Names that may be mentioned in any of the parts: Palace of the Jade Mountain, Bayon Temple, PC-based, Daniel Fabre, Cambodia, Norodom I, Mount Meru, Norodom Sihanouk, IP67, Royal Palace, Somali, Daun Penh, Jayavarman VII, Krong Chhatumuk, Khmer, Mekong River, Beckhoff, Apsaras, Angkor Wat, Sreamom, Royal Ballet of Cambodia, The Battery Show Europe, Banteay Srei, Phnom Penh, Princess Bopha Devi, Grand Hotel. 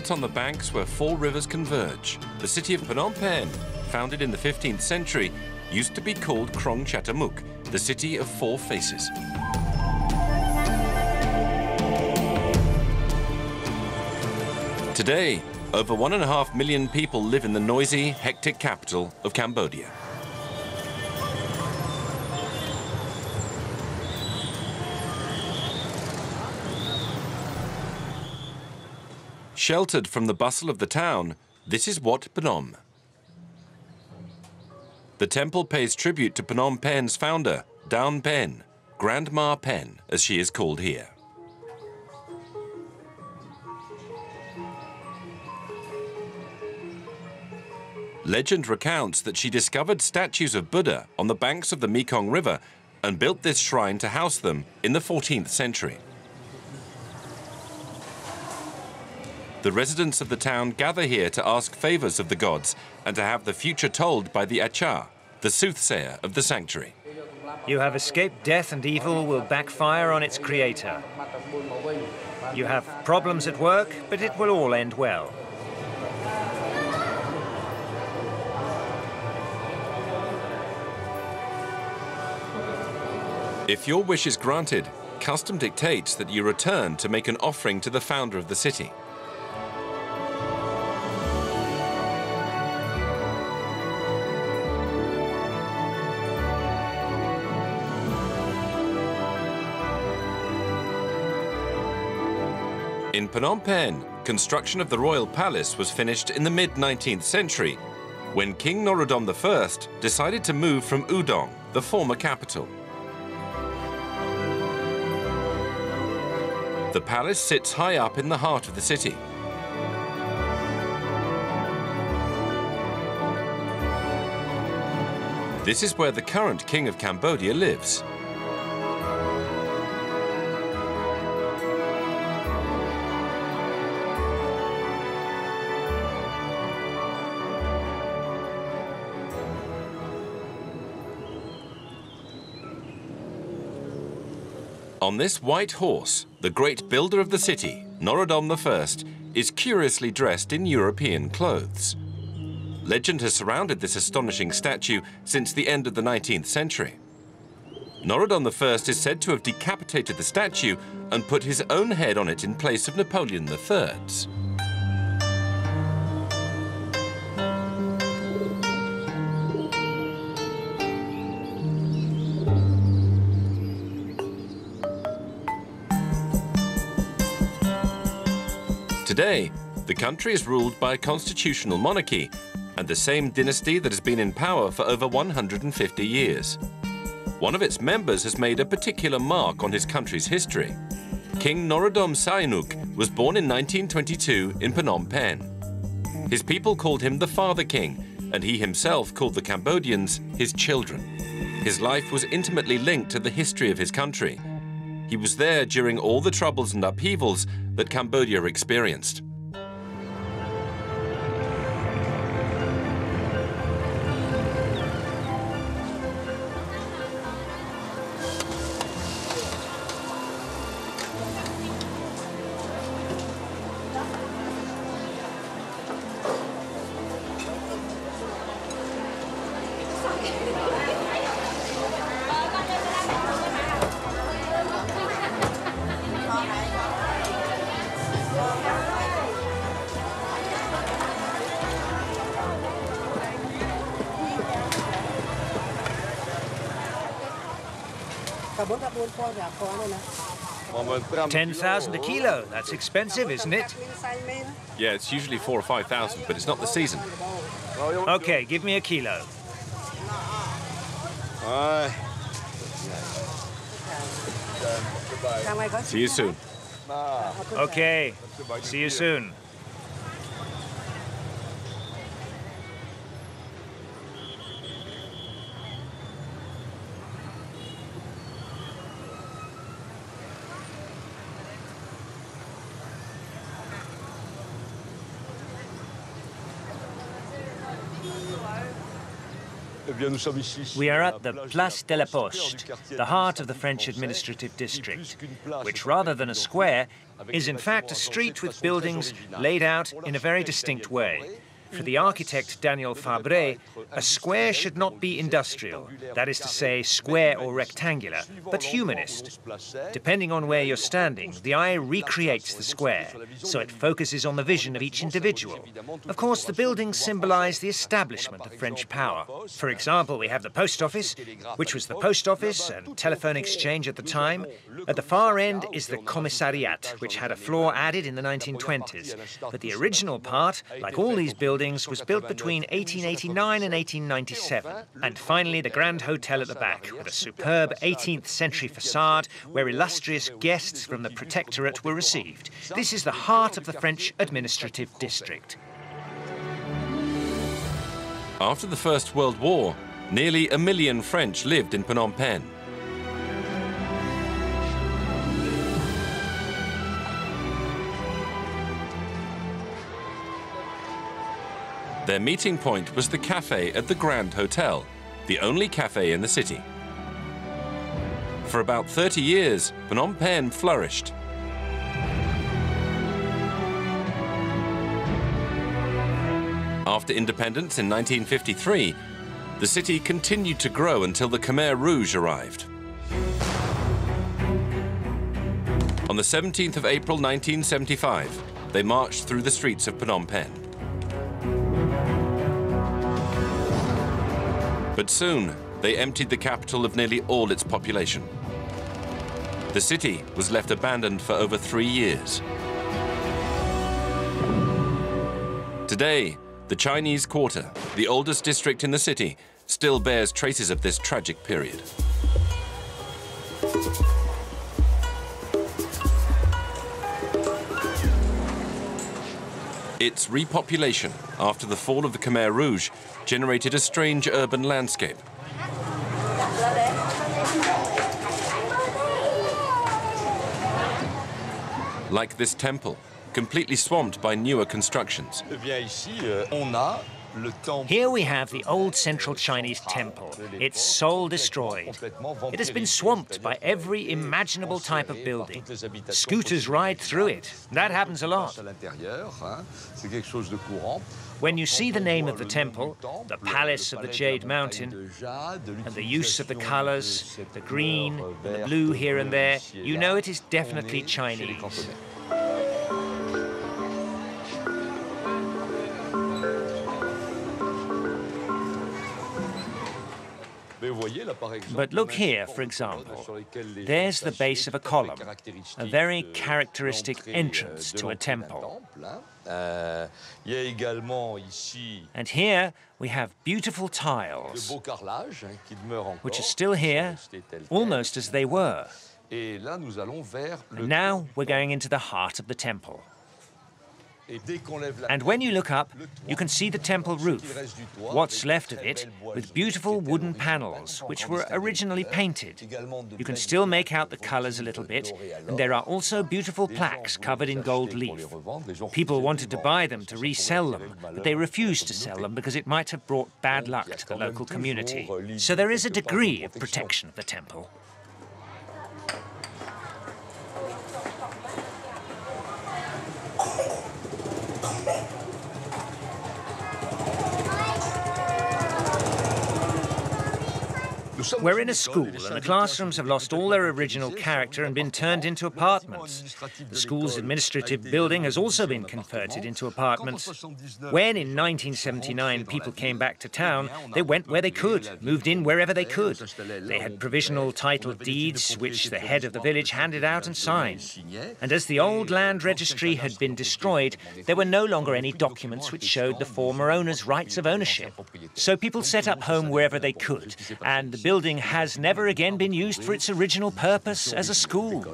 built on the banks where four rivers converge. The city of Phnom Penh, founded in the 15th century, used to be called Krong Chhatumuk, the city of four faces. Today, over 1.5 million people live in the noisy, hectic capital of Cambodia. Sheltered from the bustle of the town, this is Wat Phnom. The temple pays tribute to Phnom Penh's founder, Daun Penh, Grandma Penn, as she is called here. Legend recounts that she discovered statues of Buddha on the banks of the Mekong River and built this shrine to house them in the 14th century. The residents of the town gather here to ask favors of the gods and to have the future told by the Achar, the soothsayer of the sanctuary. You have escaped death, and evil will backfire on its creator. You have problems at work, but it will all end well. If your wish is granted, custom dictates that you return to make an offering to the founder of the city. In Phnom Penh, construction of the Royal Palace was finished in the mid-19th century when King Norodom I decided to move from Oudong, the former capital. The palace sits high up in the heart of the city. This is where the current King of Cambodia lives. On this white horse, the great builder of the city, Norodom I, is curiously dressed in European clothes. Legend has surrounded this astonishing statue since the end of the 19th century. Norodom I is said to have decapitated the statue and put his own head on it in place of Napoleon III's. Today, the country is ruled by a constitutional monarchy and the same dynasty that has been in power for over 150 years. One of its members has made a particular mark on his country's history. King Norodom Sihanouk was born in 1922 in Phnom Penh. His people called him the Father King, and he himself called the Cambodians his children. His life was intimately linked to the history of his country. He was there during all the troubles and upheavals that Cambodia experienced. $10,000 a kilo, that's expensive, isn't it? Yeah, it's usually 4,000 or 5,000, but it's not the season. Okay, give me a kilo. See you soon. Okay, see you soon. We are at the Place de la Poste, the heart of the French administrative district, which rather than a square, is in fact a street with buildings laid out in a very distinct way. For the architect Daniel Fabre, a square should not be industrial, that is to say, square or rectangular, but humanist. Depending on where you're standing, the eye recreates the square, so it focuses on the vision of each individual. Of course, the buildings symbolize the establishment of French power. For example, we have the post office, which was the post office and telephone exchange at the time. At the far end is the commissariat, which had a floor added in the 1920s. But the original part, like all these buildings, was built between 1889 and 1897. And finally, the Grand Hotel at the back, with a superb 18th-century facade where illustrious guests from the Protectorate were received. This is the heart of the French administrative district. After the First World War, nearly 1 million French lived in Phnom Penh. Their meeting point was the cafe at the Grand Hotel, the only cafe in the city. For about 30 years, Phnom Penh flourished. After independence in 1953, the city continued to grow until the Khmer Rouge arrived. On the 17th of April 1975, they marched through the streets of Phnom Penh. But soon, they emptied the capital of nearly all its population. The city was left abandoned for over 3 years. Today, the Chinese Quarter, the oldest district in the city, still bears traces of this tragic period. Its repopulation after the fall of the Khmer Rouge generated a strange urban landscape. Like this temple, completely swamped by newer constructions. Here we have the old central Chinese temple, its soul destroyed. It has been swamped by every imaginable type of building. Scooters ride through it. That happens a lot. When you see the name of the temple, the Palace of the Jade Mountain, and the use of the colors, the green, and the blue here and there, you know it is definitely Chinese. But look here, for example. There's the base of a column, a very characteristic entrance to a temple. And here we have beautiful tiles, which are still here, almost as they were. And now we're going into the heart of the temple. And when you look up, you can see the temple roof, what's left of it, with beautiful wooden panels, which were originally painted. You can still make out the colors a little bit, and there are also beautiful plaques covered in gold leaf. People wanted to buy them to resell them, but they refused to sell them because it might have brought bad luck to the local community. So there is a degree of protection of the temple. We're in a school, and the classrooms have lost all their original character and been turned into apartments. The school's administrative building has also been converted into apartments. When, in 1979, people came back to town, they went where they could, moved in wherever they could. They had provisional title deeds, which the head of the village handed out and signed. And as the old land registry had been destroyed, there were no longer any documents which showed the former owners' rights of ownership. So people set up home wherever they could, and the building has never again been used for its original purpose as a school.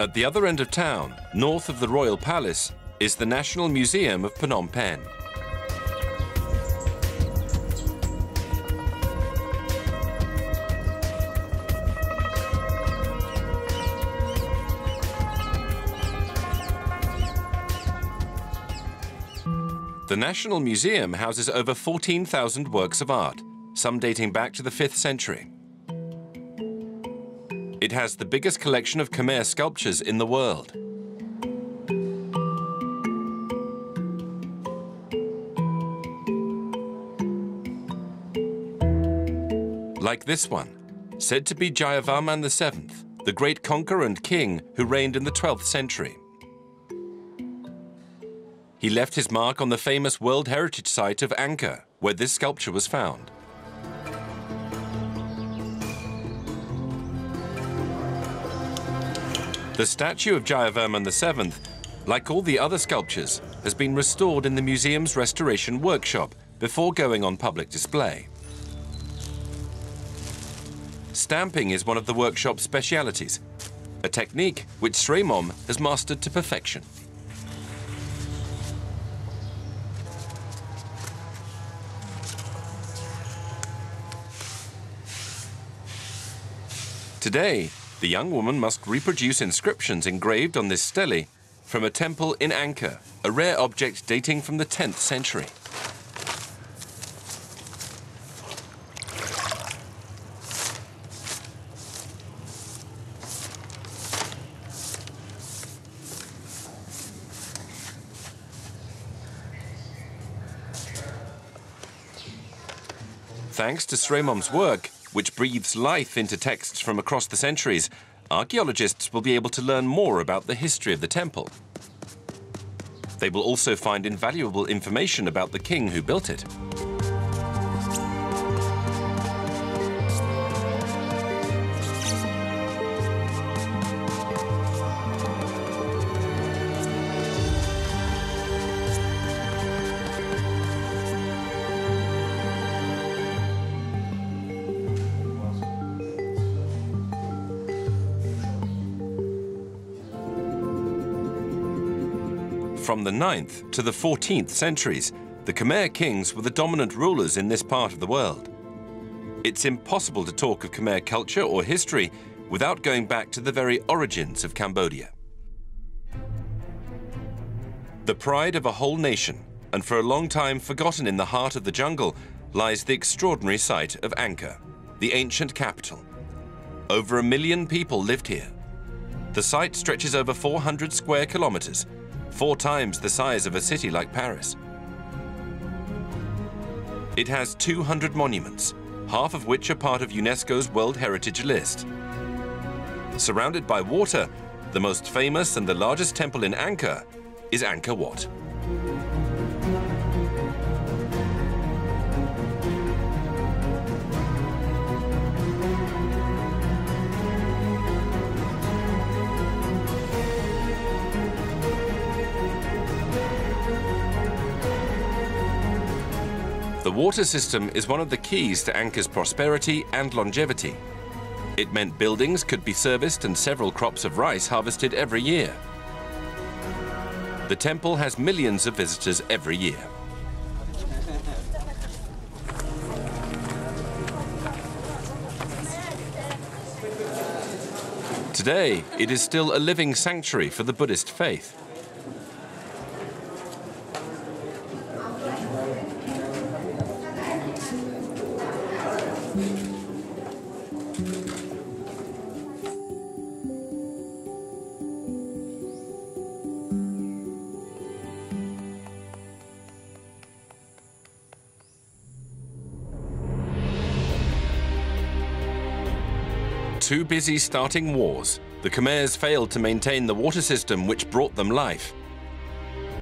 At the other end of town, north of the Royal Palace, is the National Museum of Phnom Penh. The National Museum houses over 14,000 works of art, some dating back to the 5th century. It has the biggest collection of Khmer sculptures in the world. Like this one, said to be Jayavarman VII, the great conqueror and king who reigned in the 12th century. He left his mark on the famous World Heritage Site of Angkor, where this sculpture was found. The statue of Jayavarman VII, like all the other sculptures, has been restored in the museum's restoration workshop before going on public display. Stamping is one of the workshop's specialities, a technique which Sreamom has mastered to perfection. Today, the young woman must reproduce inscriptions engraved on this stele from a temple in Angkor, a rare object dating from the 10th century. Thanks to Sreamom's work, which breathes life into texts from across the centuries, archaeologists will be able to learn more about the history of the temple. They will also find invaluable information about the king who built it. From the 9th to the 14th centuries, the Khmer kings were the dominant rulers in this part of the world. It's impossible to talk of Khmer culture or history without going back to the very origins of Cambodia. The pride of a whole nation, and for a long time forgotten in the heart of the jungle, lies the extraordinary site of Angkor, the ancient capital. Over 1 million people lived here. The site stretches over 400 square kilometers, 4 times the size of a city like Paris. It has 200 monuments, half of which are part of UNESCO's World Heritage List. Surrounded by water, the most famous and the largest temple in Angkor is Angkor Wat. The water system is one of the keys to Angkor's prosperity and longevity. It meant buildings could be serviced and several crops of rice harvested every year. The temple has millions of visitors every year. Today, it is still a living sanctuary for the Buddhist faith. Too busy starting wars, the Khmer's failed to maintain the water system which brought them life.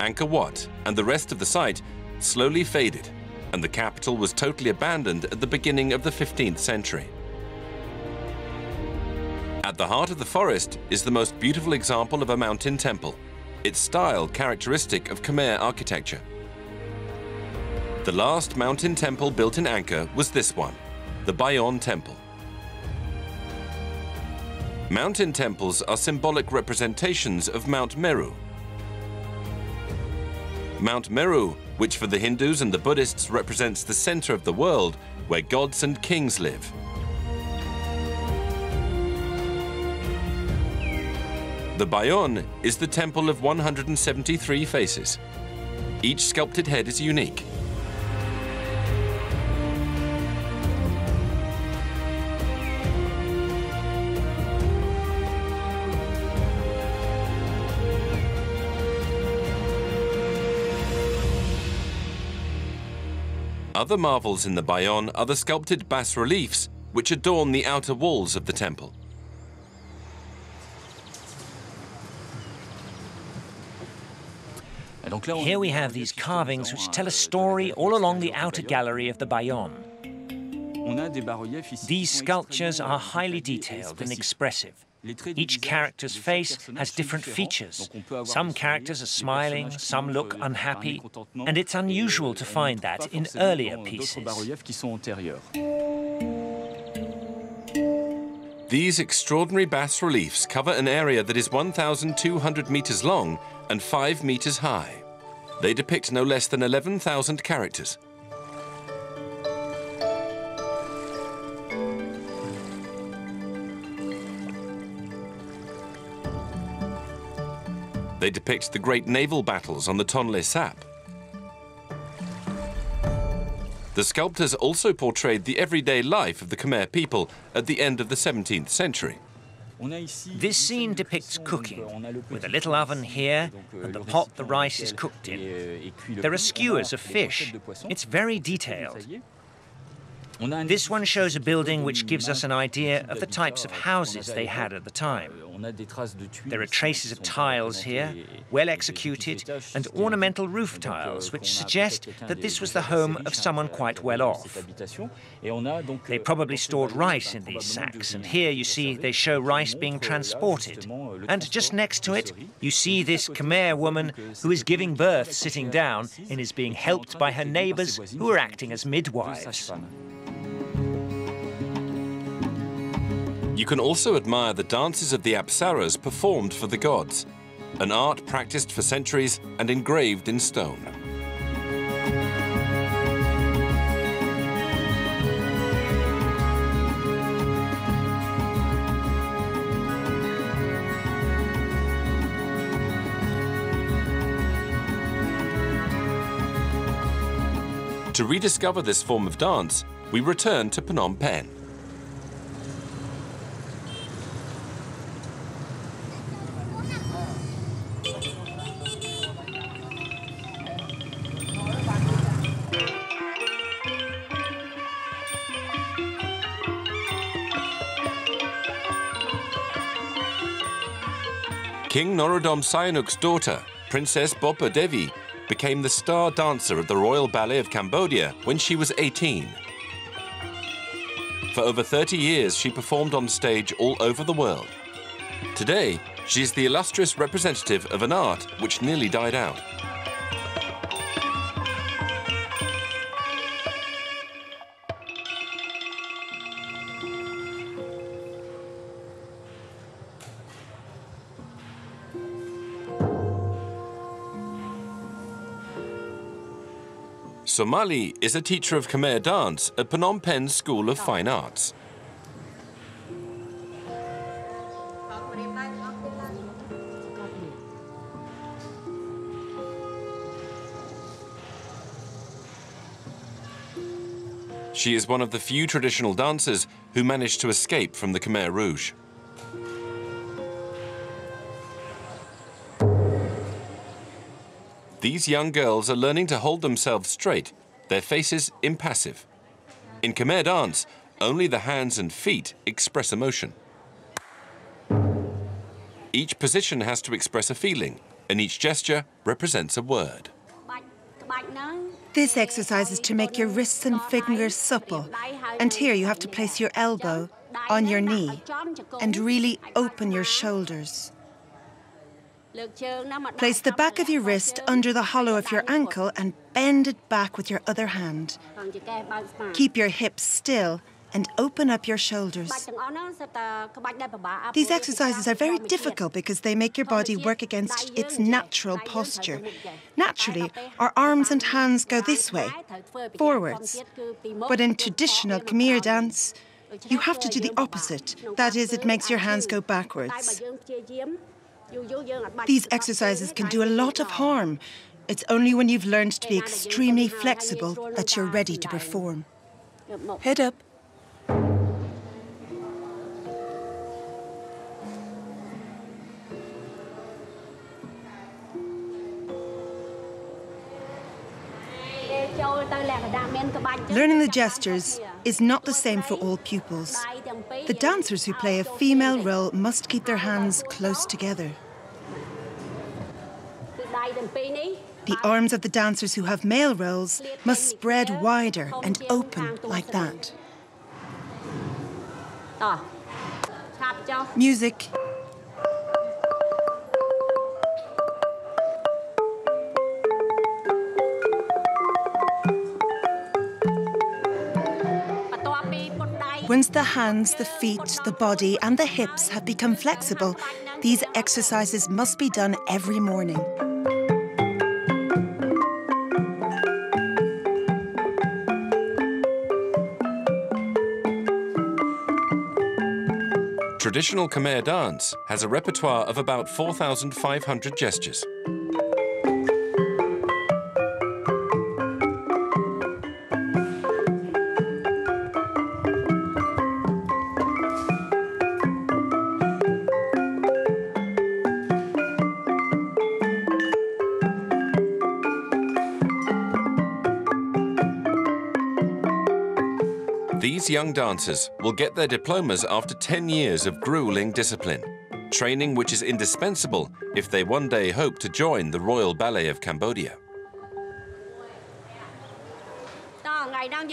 Angkor Wat and the rest of the site slowly faded, and the capital was totally abandoned at the beginning of the 15th century. At the heart of the forest is the most beautiful example of a mountain temple, its style characteristic of Khmer architecture. The last mountain temple built in Angkor was this one, the Bayon Temple. Mountain temples are symbolic representations of Mount Meru. Mount Meru, which for the Hindus and the Buddhists represents the center of the world where gods and kings live. The Bayon is the temple of 173 faces. Each sculpted head is unique. Other marvels in the Bayon are the sculpted bas-reliefs which adorn the outer walls of the temple. Here we have these carvings which tell a story all along the outer gallery of the Bayon. These sculptures are highly detailed and expressive. Each character's face has different features. Some characters are smiling, some look unhappy, and it's unusual to find that in earlier pieces. These extraordinary bas-reliefs cover an area that is 1,200 meters long and 5 meters high. They depict no less than 11,000 characters. They depict the great naval battles on the Tonle Sap. The sculptors also portrayed the everyday life of the Khmer people at the end of the 17th century. This scene depicts cooking, with a little oven here and the pot the rice is cooked in. There are skewers of fish. It's very detailed. This one shows a building which gives us an idea of the types of houses they had at the time. There are traces of tiles here, well executed, and ornamental roof tiles, which suggest that this was the home of someone quite well off. They probably stored rice in these sacks, and here you see they show rice being transported. And just next to it, you see this Khmer woman who is giving birth sitting down and is being helped by her neighbors who are acting as midwives. You can also admire the dances of the Apsaras performed for the gods, an art practiced for centuries and engraved in stone. To rediscover this form of dance, we return to Phnom Penh. King Norodom Sihanouk's daughter, Princess Bopha Devi, became the star dancer of the Royal Ballet of Cambodia when she was 18. For over 30 years, she performed on stage all over the world. Today, she's the illustrious representative of an art which nearly died out. Somali is a teacher of Khmer dance at Phnom Penh School of Fine Arts. She is one of the few traditional dancers who managed to escape from the Khmer Rouge. These young girls are learning to hold themselves straight, their faces impassive. In Khmer dance, only the hands and feet express emotion. Each position has to express a feeling, and each gesture represents a word. This exercise is to make your wrists and fingers supple, and here you have to place your elbow on your knee and really open your shoulders. Place the back of your wrist under the hollow of your ankle and bend it back with your other hand. Keep your hips still and open up your shoulders. These exercises are very difficult because they make your body work against its natural posture. Naturally, our arms and hands go this way, forwards. But in traditional Khmer dance, you have to do the opposite. That is, it makes your hands go backwards. These exercises can do a lot of harm It's only when you've learned to be extremely flexible that you're ready to perform. Head up. Learning the gestures is not the same for all pupils. The dancers who play a female role must keep their hands close together. The arms of the dancers who have male roles must spread wider and open like that. Music. Once the hands, the feet, the body and the hips have become flexible, these exercises must be done every morning. Traditional Khmer dance has a repertoire of about 4,500 gestures. These young dancers will get their diplomas after 10 years of grueling discipline, training which is indispensable if they one day hope to join the Royal Ballet of Cambodia.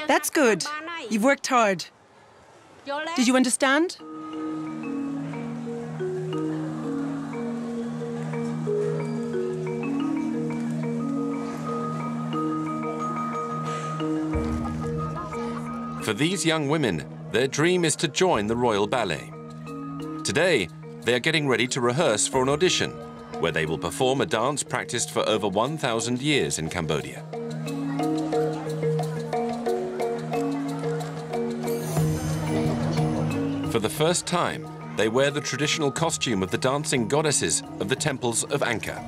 That's good. You've worked hard. Did you understand? For these young women, their dream is to join the Royal Ballet. Today, they are getting ready to rehearse for an audition, where they will perform a dance practiced for over 1,000 years in Cambodia. For the first time, they wear the traditional costume of the dancing goddesses of the temples of Angkor.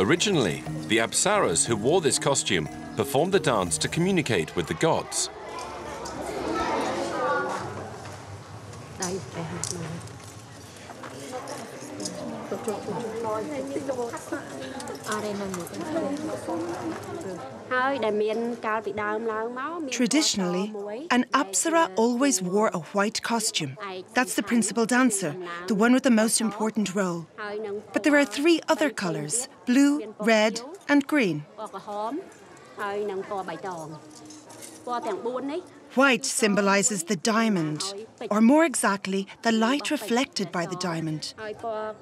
Originally, the Apsaras who wore this costume performed the dance to communicate with the gods. Traditionally, an Apsara always wore a white costume. That's the principal dancer, the one with the most important role. But there are three other colours, blue, red and green. White symbolises the diamond, or more exactly, the light reflected by the diamond.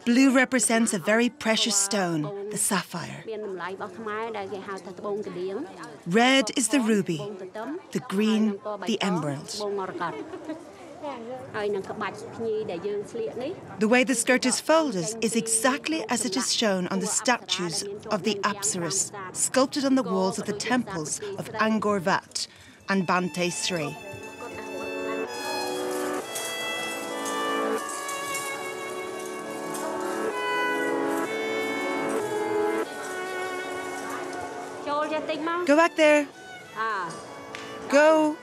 Blue represents a very precious stone, the sapphire. Red is the ruby, the green, the emerald. The way the skirt is folded is exactly as it is shown on the statues of the Apsaras, sculpted on the walls of the temples of Angkor Wat and Banteay Srei. Go back there. Go.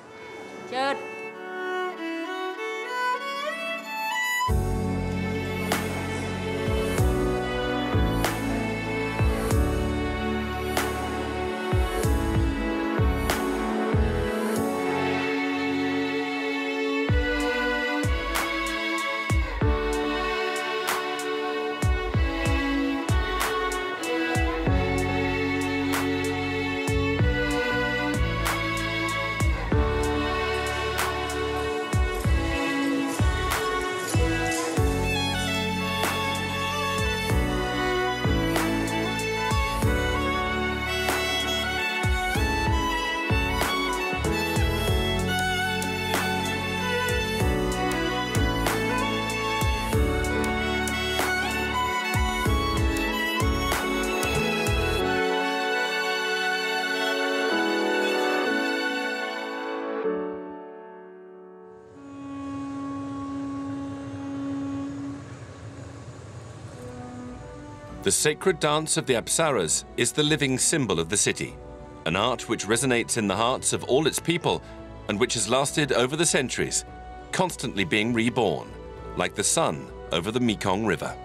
The sacred dance of the Apsaras is the living symbol of the city, an art which resonates in the hearts of all its people and which has lasted over the centuries, constantly being reborn, like the sun over the Mekong River.